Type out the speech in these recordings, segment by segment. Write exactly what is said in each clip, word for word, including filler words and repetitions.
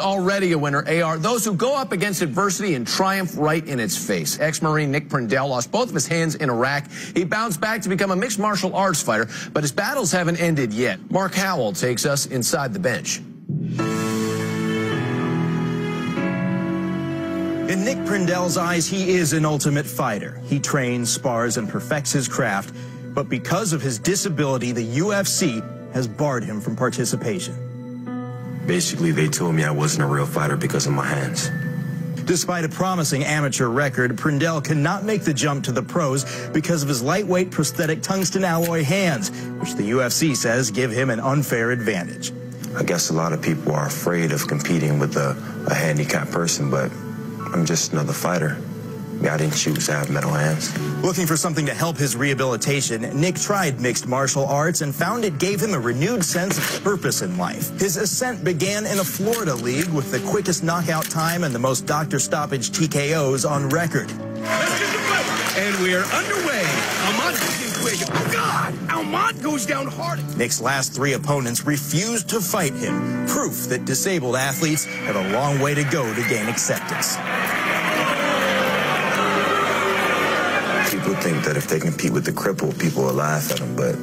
Already a winner, A R. Those who go up against adversity and triumph right in its face. Ex-Marine Nick Prindell lost both of his hands in Iraq. He bounced back to become a mixed martial arts fighter, but his battles haven't ended yet. Mark Howell takes us inside the bench. In Nick Prindell's eyes, he is an ultimate fighter. He trains, spars, and perfects his craft, but because of his disability, the U F C has barred him from participation. Basically, they told me I wasn't a real fighter because of my hands. Despite a promising amateur record, Prindell cannot make the jump to the pros because of his lightweight prosthetic tungsten alloy hands, which the U F C says give him an unfair advantage. I guess a lot of people are afraid of competing with a, a handicapped person, but I'm just another fighter. I didn't choose to have metal hands. Looking for something to help his rehabilitation, Nick tried mixed martial arts and found it gave him a renewed sense of purpose in life. His ascent began in a Florida league with the quickest knockout time and the most doctor stoppage T K Os on record. Let's get the fight. And we are underway. Almonte is quick. Oh, God! Almonte goes down hard. Nick's last three opponents refused to fight him, proof that disabled athletes have a long way to go to gain acceptance. People think that if they compete with the cripple, people will laugh at them, but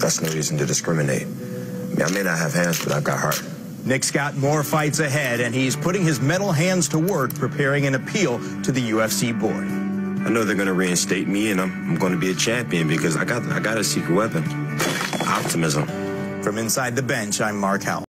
that's no reason to discriminate. I mean, I may not have hands, but I've got heart. Nick's got more fights ahead, and he's putting his metal hands to work preparing an appeal to the U F C board. I know they're going to reinstate me, and I'm, I'm going to be a champion because I got, I got a secret weapon, optimism. From inside the bench, I'm Mark Howell.